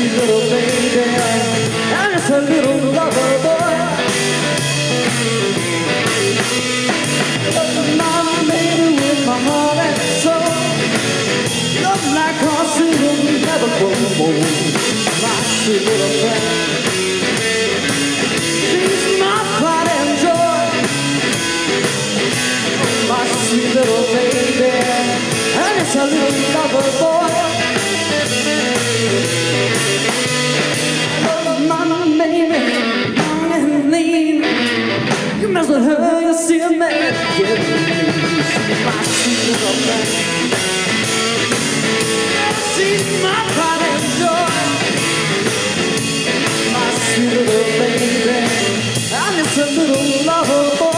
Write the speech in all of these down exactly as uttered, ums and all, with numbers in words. she's a little baby, I'm just a little lover boy. But my baby with my heart and soul, nothing like her, she will never go home. My sweet little friend, she's my pride and joy. My sweet little baby, I'm just a little lover boy. Her, you see a man, yeah, my sweet little man. She's my pride and joy, my sweet little baby. I'm just a little lover boy.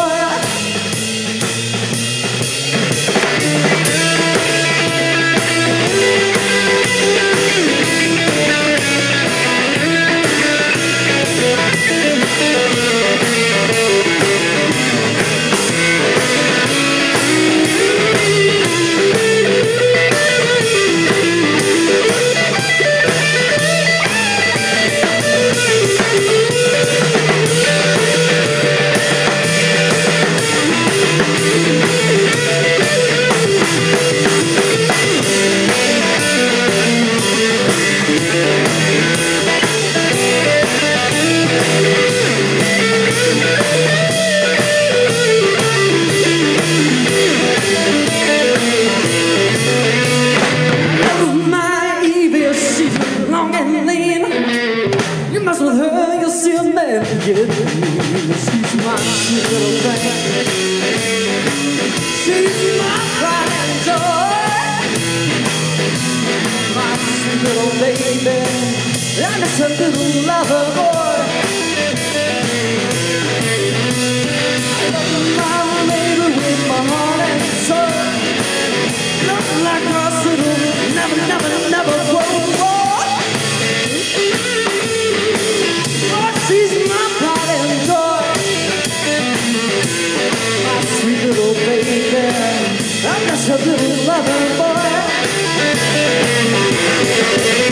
She's my sweet little thing. She's my pride and joy, my sweet little baby. I'm just a little lover boy. I love my baby with my heart and soul. Nothing like her, so never, never, never, whoa, whoa. I'm just a little lover boy.